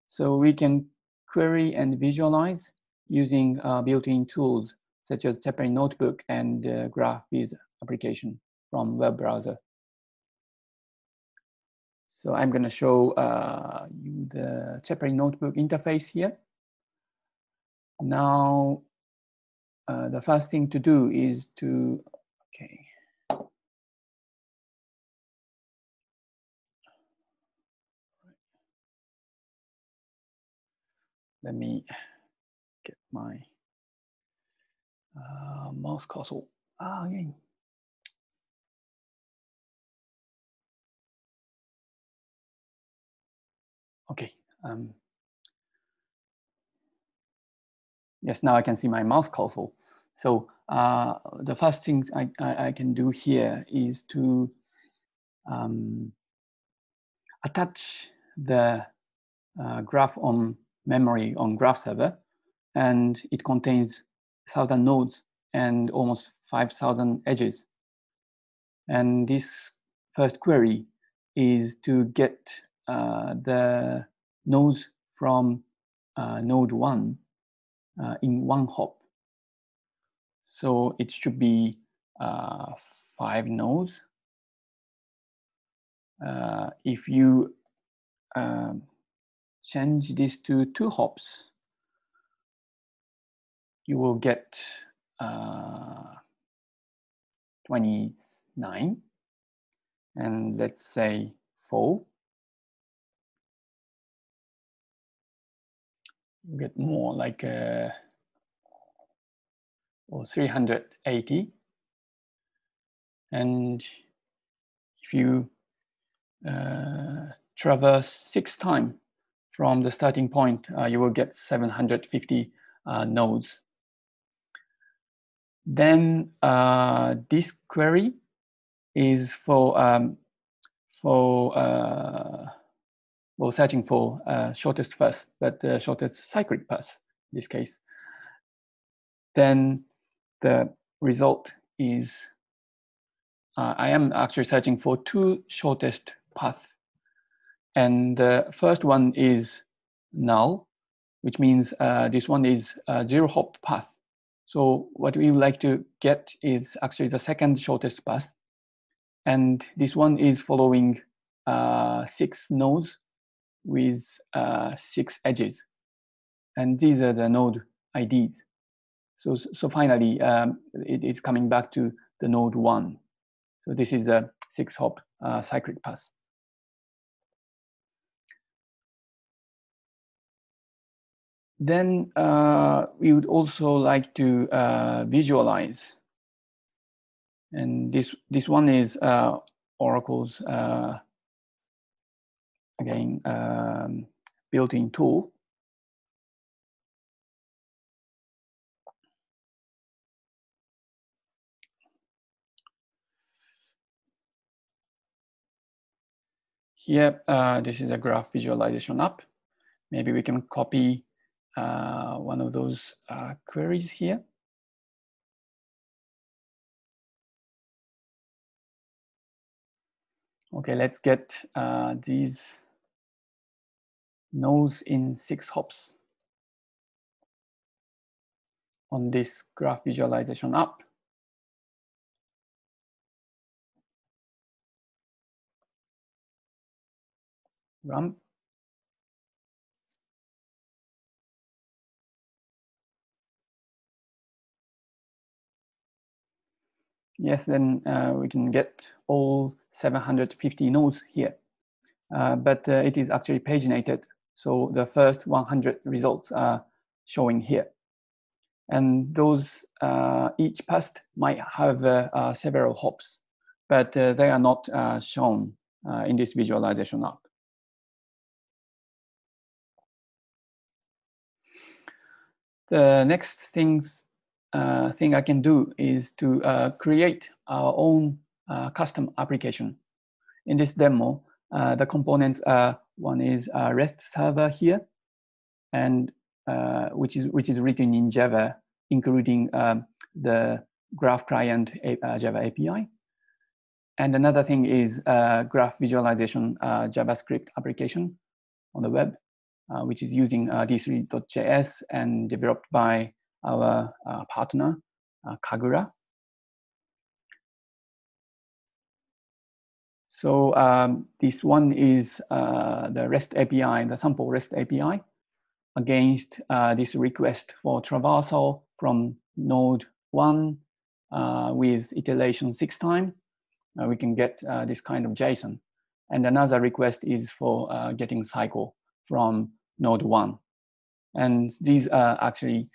So we can query and visualize using built-in tools such as separate notebook and GraphVis application from web browser. So I'm going to show you the separate notebook interface here. Now the first thing to do is to okay. Let me get my mouse cursor. Ah, again. Okay. Yes, now I can see my mouse cursor. So the first thing I can do here is to attach the graph on memory on graph server, and it contains 1,000 nodes and almost 5,000 edges. And this first query is to get the nodes from node 1 in 1 hop. So it should be 5 nodes. If you change this to 2 hops, you will get 29, and let's say 4. You get more like or 380, and if you traverse 6 times from the starting point, you will get 750 nodes. Then this query is for searching for shortest first, but shortest cyclic path in this case. Then the result is I am actually searching for 2 shortest paths. And the first one is null, which means this one is a 0 hop path. So what we would like to get is actually the second shortest path. And this one is following 6 nodes with 6 edges. And these are the node IDs. So finally, it's coming back to the node 1. So this is a 6 hop cyclic path. Then we would also like to visualize. And this one is Oracle's, again, built-in tool. Yep, this is a graph visualization app. Maybe we can copy one of those queries here. Okay, let's get these nodes in 6 hops on this graph visualization app. Run. Yes, then we can get all 750 nodes here, but it is actually paginated. So the first 100 results are showing here. And those, each past might have several hops, but they are not shown in this visualization app. The next thing I can do is to create our own custom application. In this demo, the components are, one is a REST server here, and which is written in Java, including the Graph Client Java API. And another thing is graph visualization JavaScript application on the web, which is using d3.js and developed by our partner, Kagura. So this one is the REST API, the sample REST API, against this request for traversal from node 1 with iteration 6 times. We can get this kind of JSON. And another request is for getting cycle from node 1. And these are actually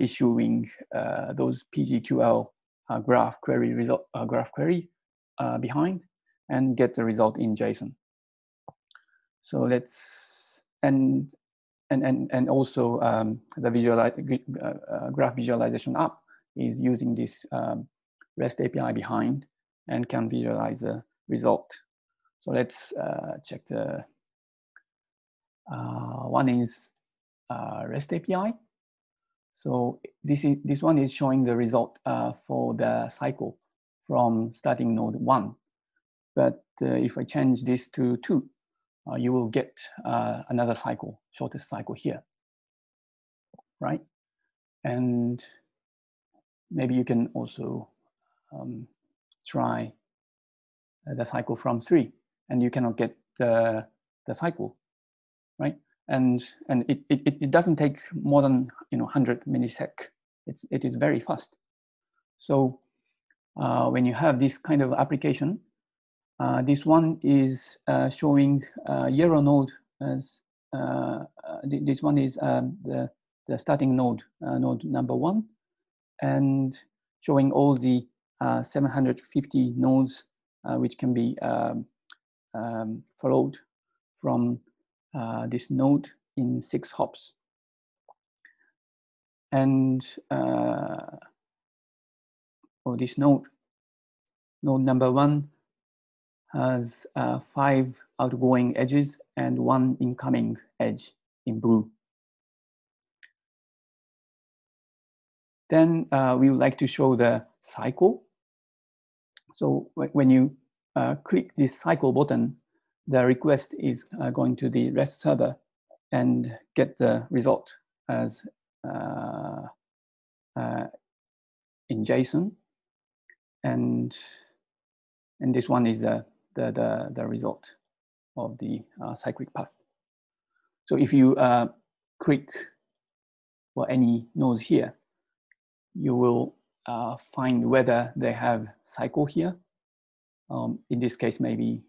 issuing those PGQL graph query result, behind, and get the result in JSON. So let's and also the graph visualization app is using this REST API behind and can visualize the result. So let's check the one is REST API. So this one is showing the result for the cycle from starting node 1. But if I change this to 2, you will get another cycle, shortest cycle here, right? And maybe you can also try the cycle from 3, and you cannot get the cycle, right? And it doesn't take more than 100 milliseconds. It is very fast. So when you have this kind of application, this one is showing yellow node as this one is the starting node, node number 1, and showing all the 750 nodes which can be followed from this node in 6 hops. And this node number 1 has 5 outgoing edges and 1 incoming edge in blue. Then we would like to show the cycle. So when you click this cycle button, the request is going to the REST server and get the result as in JSON, and this one is the result of the cyclic path. So if you click for any nodes here, you will find whether they have cycle here. In this case, maybe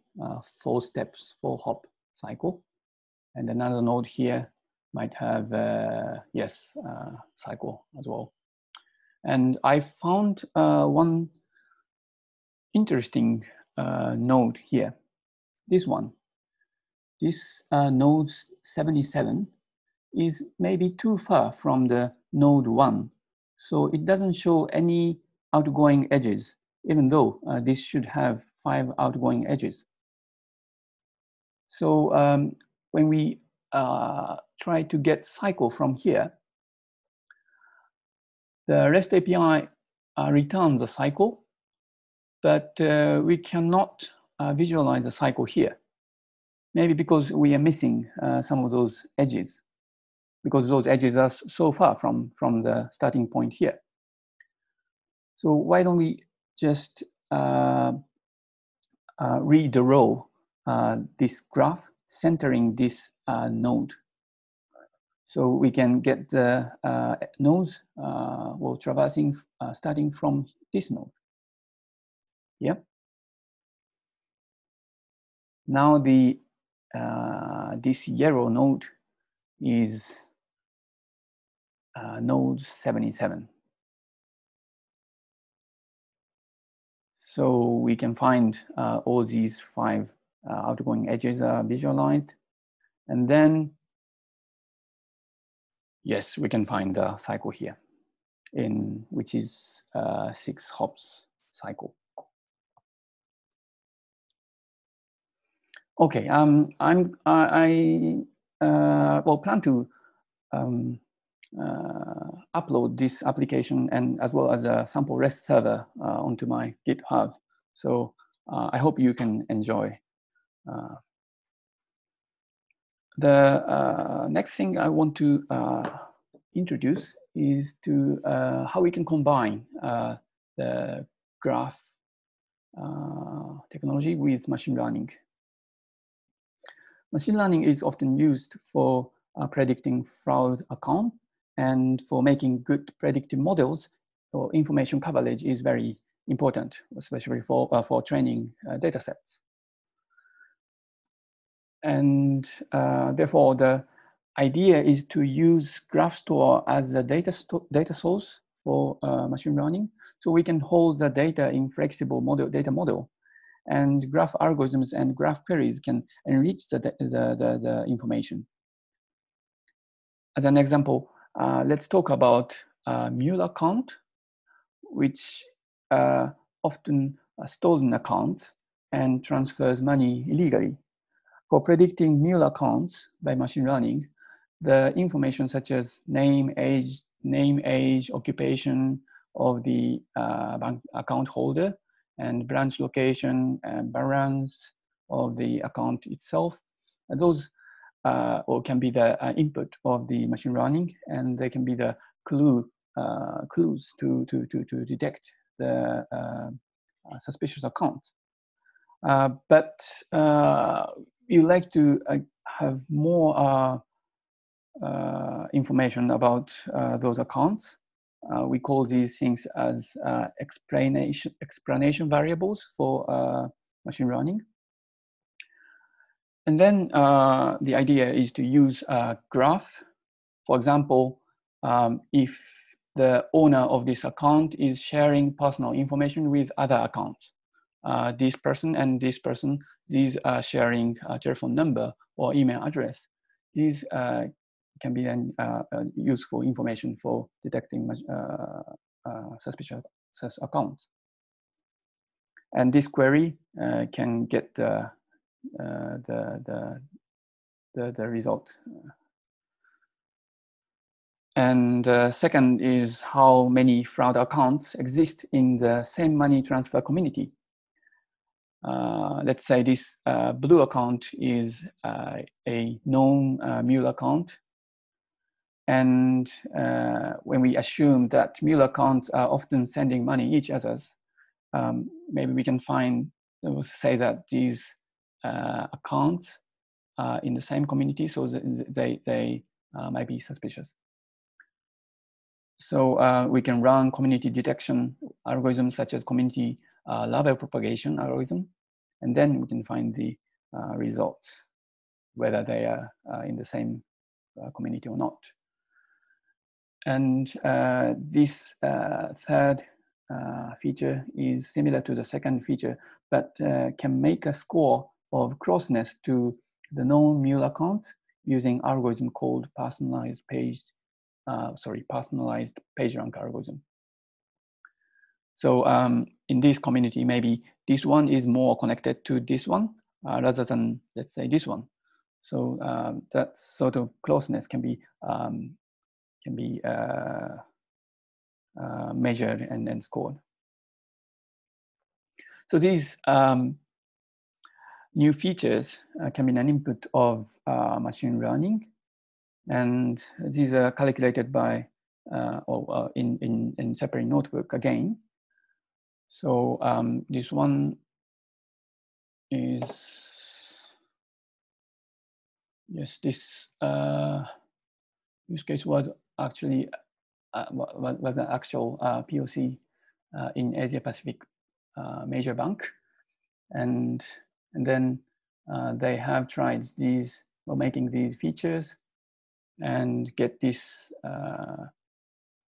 4 steps, 4 hop cycle, and another node here might have cycle as well. And I found one interesting node here. This one, this node 77 is maybe too far from the node 1, so it doesn't show any outgoing edges, even though this should have 5 outgoing edges. So when we try to get cycle from here, the REST API returns a cycle, but we cannot visualize the cycle here. Maybe because we are missing some of those edges, because those edges are so far from the starting point here. So why don't we just read the row, this graph, centering this node. So we can get the nodes while traversing, starting from this node. Yep. Now the this yellow node is node 77. So we can find all these 5 outgoing edges are visualized. And then, yes, we can find the cycle here, in which is 6 hops cycle. Okay, I plan to upload this application and as well as a sample REST server onto my GitHub. So I hope you can enjoy. The next thing I want to introduce is to how we can combine the graph technology with machine learning. Machine learning is often used for predicting fraud account, and for making good predictive models, so information coverage is very important, especially for training data sets. And therefore, the idea is to use GraphStore as a data source for machine learning, so we can hold the data in flexible data model. And graph algorithms and graph queries can enrich the information. As an example, let's talk about Mueller count, which often stolen accounts and transfers money illegally. For predicting Mueller counts by machine learning, the information such as name, age, occupation of the bank account holder, and branch location and balance of the account itself. And those can be the input of the machine learning, and they can be the clues to detect the suspicious account. But you like to have more information about those accounts. We call these things as explanation variables for machine learning. And then the idea is to use a graph. For example, if the owner of this account is sharing personal information with other accounts, this person and this person, these are sharing a telephone number or email address. These can be then useful information for detecting suspicious accounts. And this query can get the result. And second is how many fraud accounts exist in the same money transfer community. Let's say this blue account is a known Mueller account. And when we assume that Mueller accounts are often sending money each other's, maybe we can find, say that these accounts are in the same community, so they might be suspicious. So we can run community detection algorithms such as community level propagation algorithm, and then we can find the results, whether they are in the same community or not. And this third feature is similar to the second feature, but can make a score of closeness to the known Mueller accounts using algorithm called personalized PageRank algorithm. So in this community, maybe this one is more connected to this one, rather than, let's say, this one. So that sort of closeness can be measured and scored. So these new features can be an input of machine learning, and these are calculated by in separate notebook again. So this one is this use case was actually was an actual POC in Asia Pacific major bank, and then they have tried these or making these features and get this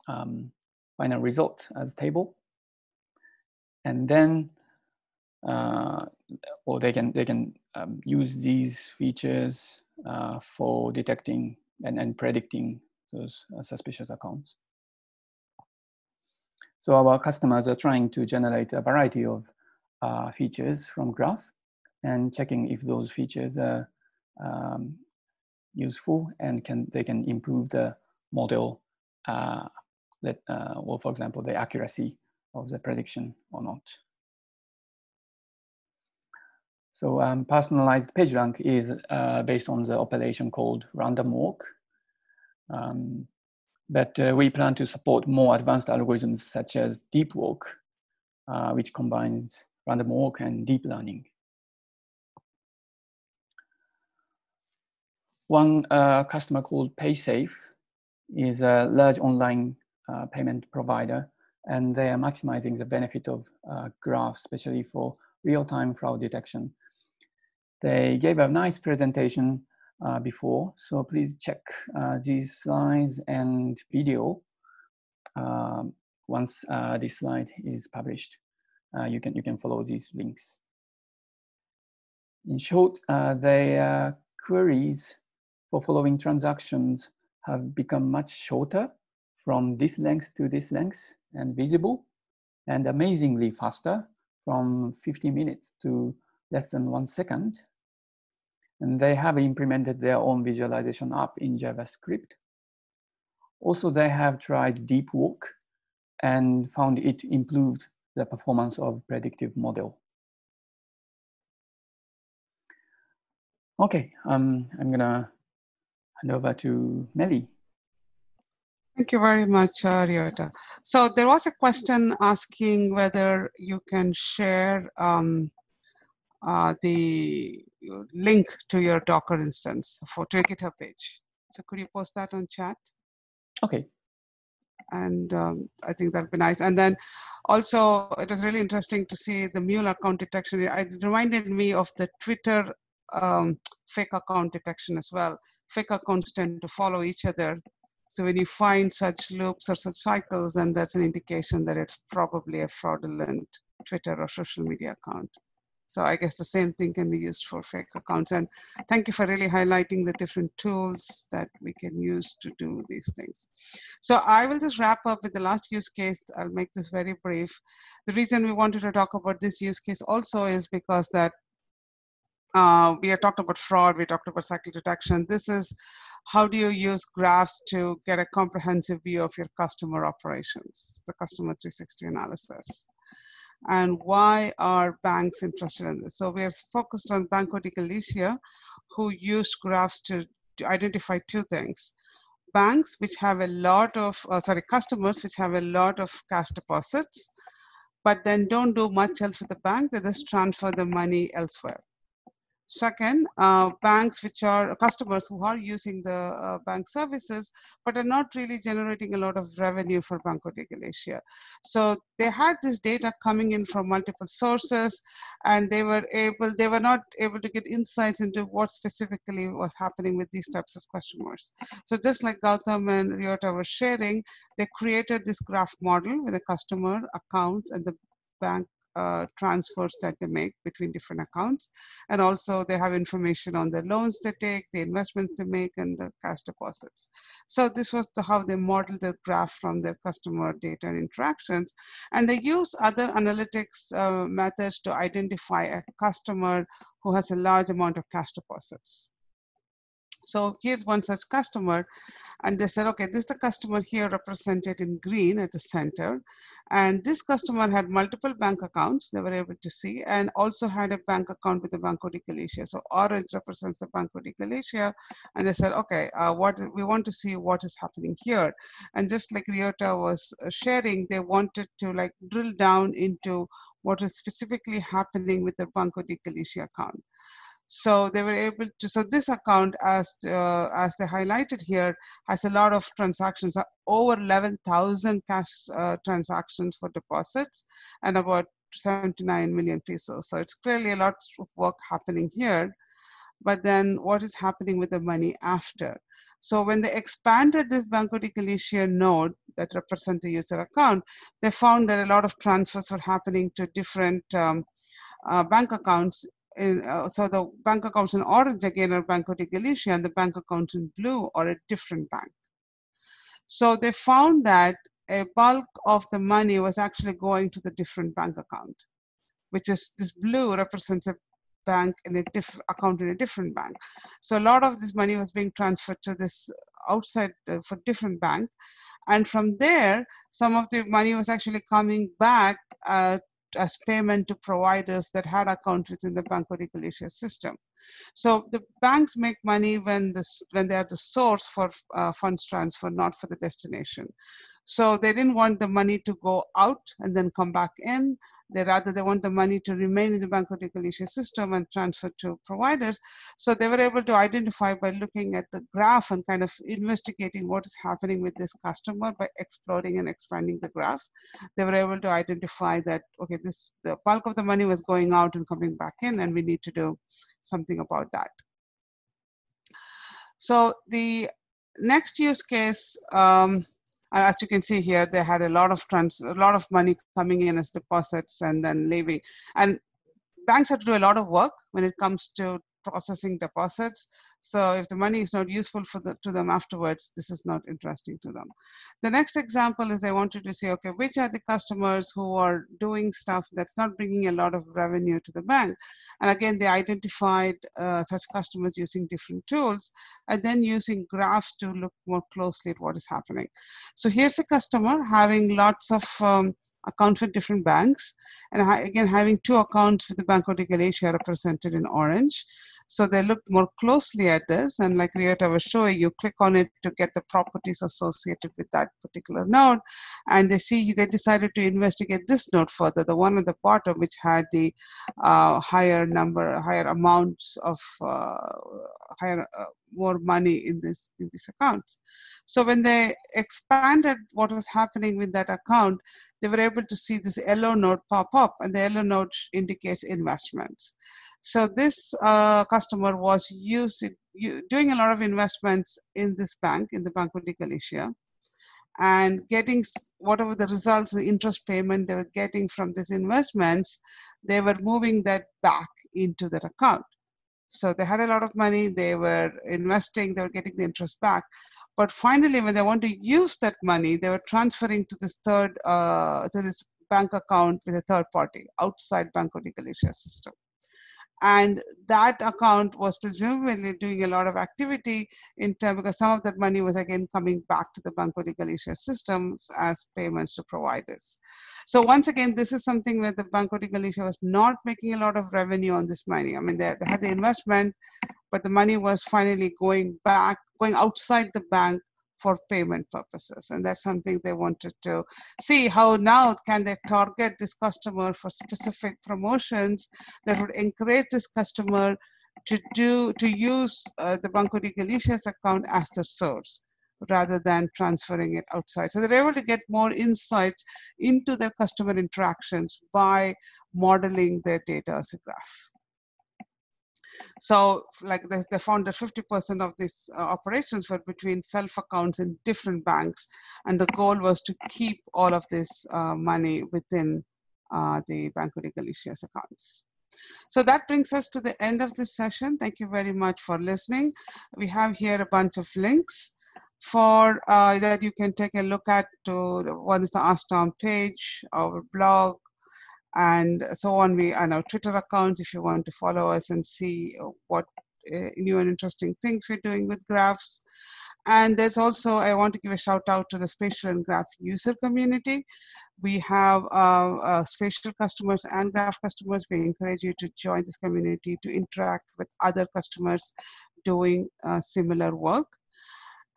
final result as table, and then or they can use these features for detecting and predicting those suspicious accounts. So our customers are trying to generate a variety of features from graph and checking if those features are useful and they can improve the model well, for example, the accuracy of the prediction or not. So personalized page rank is based on the operation called random walk. But we plan to support more advanced algorithms such as DeepWalk, which combines random walk and deep learning. One customer called PaySafe is a large online payment provider, and they are maximizing the benefit of graphs, especially for real-time fraud detection. They gave a nice presentation before, so please check these slides and video once this slide is published. You can follow these links. In short, their queries for following transactions have become much shorter, from this length to this length and visible, and amazingly faster, from 50 minutes to less than 1 second. And they have implemented their own visualization app in JavaScript. Also, they have tried DeepWalk and found it improved the performance of predictive model. Okay, I'm gonna hand over to Melly. Thank you very much, Ryota. So there was a question asking whether you can share the link to your Docker instance to your GitHub page. So could you post that on chat? Okay. And I think that'd be nice. And then also, it was really interesting to see the mule account detection. It reminded me of the Twitter fake account detection as well. Fake accounts tend to follow each other. So when you find such loops or such cycles, then that's an indication that it's probably a fraudulent Twitter or social media account. So I guess the same thing can be used for fake accounts. And thank you for really highlighting the different tools that we can use to do these things. So I will just wrap up with the last use case. I'll make this very brief. The reason we wanted to talk about this use case also is because that we have talked about fraud, we talked about cycle detection. This is how do you use graphs to get a comprehensive view of your customer operations, the customer 360 analysis. And why are banks interested in this? So we are focused on Banco de Galicia, who used graphs to identify two things. Banks, which have a lot of, customers, which have a lot of cash deposits, but then don't do much else with the bank. They just transfer the money elsewhere. Second, banks which are customers who are using the bank services, but are not really generating a lot of revenue for Banco de Galicia. So they had this data coming in from multiple sources, and they were not able to get insights into what specifically was happening with these types of customers. So just like Gautam and Ryota were sharing, they created this graph model with a customer account and the bank transfers that they make between different accounts. And also they have information on the loans they take, the investments they make, and the cash deposits. So this was how they model the graph from their customer data and interactions. And they use other analytics methods to identify a customer who has a large amount of cash deposits. So here's one such customer, and they said, okay, this is the customer here represented in green at the center. And this customer had multiple bank accounts, they were able to see, and also had a bank account with the Banco de Galicia. So orange represents the Banco de Galicia. And they said, okay, we want to see what is happening here. And just like Ryota was sharing, they wanted to like drill down into what is specifically happening with the Banco de Galicia account. So they were able to, so this account, as they highlighted here, has a lot of transactions, over 11,000 cash transactions for deposits and about 79 million pesos. So it's clearly a lot of work happening here. But then what is happening with the money after? So when they expanded this Banco de Galicia node that represents the user account, they found that a lot of transfers were happening to different bank accounts. So the bank accounts in orange again are Banco de Galicia, and the bank accounts in blue are a different bank. So they found that a bulk of the money was actually going to the different bank account, which is this blue represents a bank in a account in a different bank. So a lot of this money was being transferred to this outside for different bank, and from there some of the money was actually coming back as payment to providers that had accounts within the Banco de Galicia system. So the banks make money when they are the source for funds transfer, not for the destination. So they didn't want the money to go out and then come back in. Rather, they want the money to remain in the Banco de Galicia system and transfer to providers. So they were able to identify by looking at the graph and kind of investigating what is happening with this customer by exploring and expanding the graph. They were able to identify that, okay, the bulk of the money was going out and coming back in, and we need to do something about that. So the next use case, as you can see here, they had a lot of money coming in as deposits and then leaving. And banks have to do a lot of work when it comes to processing deposits. So if the money is not useful to them afterwards, this is not interesting to them. The next example is they wanted to say, okay, which are the customers who are doing stuff that's not bringing a lot of revenue to the bank? And again, they identified such customers using different tools and then using graphs to look more closely at what is happening. So here's a customer having lots of accounts with different banks, and again having two accounts with the Banco de Galicia represented in orange. So they looked more closely at this, and like Ryota was showing, you click on it to get the properties associated with that particular node, and they decided to investigate this node further, the one at the bottom which had the more money in these accounts. So when they expanded what was happening with that account, they were able to see this yellow node pop up, and the yellow node indicates investments. So this customer was doing a lot of investments in this bank, in the Banco de Galicia, and getting whatever the results, the interest payment they were getting from these investments, they were moving that back into that account. So they had a lot of money, they were investing, they were getting the interest back. But finally, when they want to use that money, they were transferring to this to this bank account with a third party outside Banco de Galicia system. And that account was presumably doing a lot of activity in terms, because some of that money was again coming back to the Banco de Galicia systems as payments to providers. So once again, this is something where the Banco de Galicia was not making a lot of revenue on this money. I mean, they had the investment, but the money was finally going outside the bank for payment purposes. And that's something they wanted to see, how now can they target this customer for specific promotions that would encourage this customer to use the Banco de Galicia's account as the source, rather than transferring it outside. So they're able to get more insights into their customer interactions by modeling their data as a graph. So like they found that 50% of these operations were between self-accounts in different banks, and the goal was to keep all of this money within the Banco de Galicia's accounts. So that brings us to the end of this session. Thank you very much for listening. We have here a bunch of links for that you can take a look at. One is the AskTOM page, our blog, and so on. We on our Twitter accounts if you want to follow us and see what new and interesting things we're doing with graphs. And there's also, I want to give a shout out to the spatial and graph user community. We have spatial customers and graph customers. We encourage you to join this community to interact with other customers doing similar work.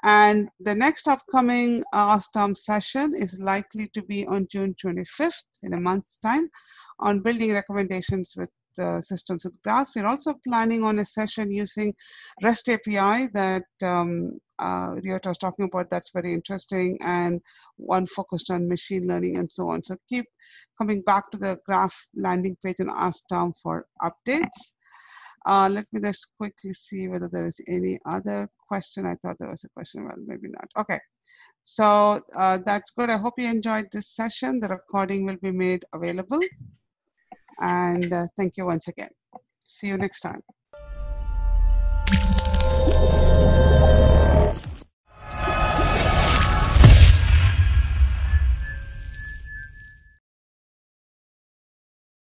And the next upcoming AskTOM session is likely to be on June 25th, in a month's time, on building recommendations with systems with graphs. We're also planning on a session using REST API that Ryota was talking about. That's very interesting, and one focused on machine learning and so on. So keep coming back to the graph landing page and AskTOM for updates. Let me just quickly see whether there is any other question. I thought there was a question, well, maybe not. Okay, so that's good. I hope you enjoyed this session. The recording will be made available. And thank you once again. See you next time.